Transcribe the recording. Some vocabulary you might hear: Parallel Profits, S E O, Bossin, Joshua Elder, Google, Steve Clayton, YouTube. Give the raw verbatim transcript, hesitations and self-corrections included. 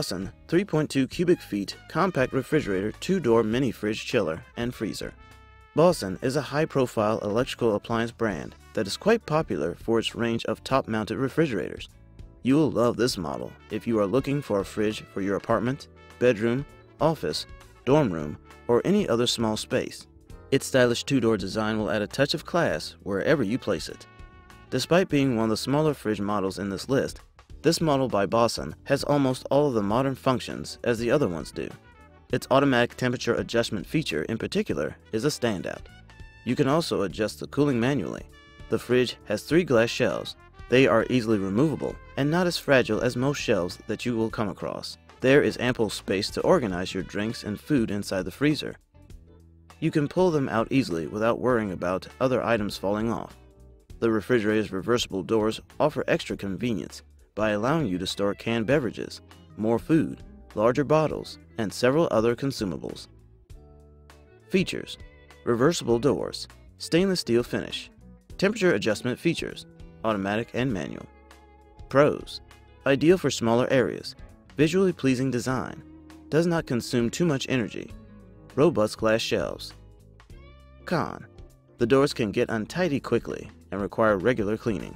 Bossin three point two cubic feet compact refrigerator two-door mini fridge chiller and freezer. Bossin is a high-profile electrical appliance brand that is quite popular for its range of top-mounted refrigerators. You will love this model if you are looking for a fridge for your apartment, bedroom, office, dorm room, or any other small space. Its stylish two-door design will add a touch of class wherever you place it. Despite being one of the smaller fridge models in this list, this model by Bossin has almost all of the modern functions as the other ones do. Its automatic temperature adjustment feature in particular is a standout. You can also adjust the cooling manually. The fridge has three glass shelves. They are easily removable and not as fragile as most shelves that you will come across. There is ample space to organize your drinks and food inside the freezer. You can pull them out easily without worrying about other items falling off. The refrigerator's reversible doors offer extra convenience by allowing you to store canned beverages, more food, larger bottles, and several other consumables. Features: reversible doors, stainless steel finish, temperature adjustment features, automatic and manual. Pros: ideal for smaller areas, visually pleasing design, does not consume too much energy, robust glass shelves. Con: the doors can get untidy quickly and require regular cleaning.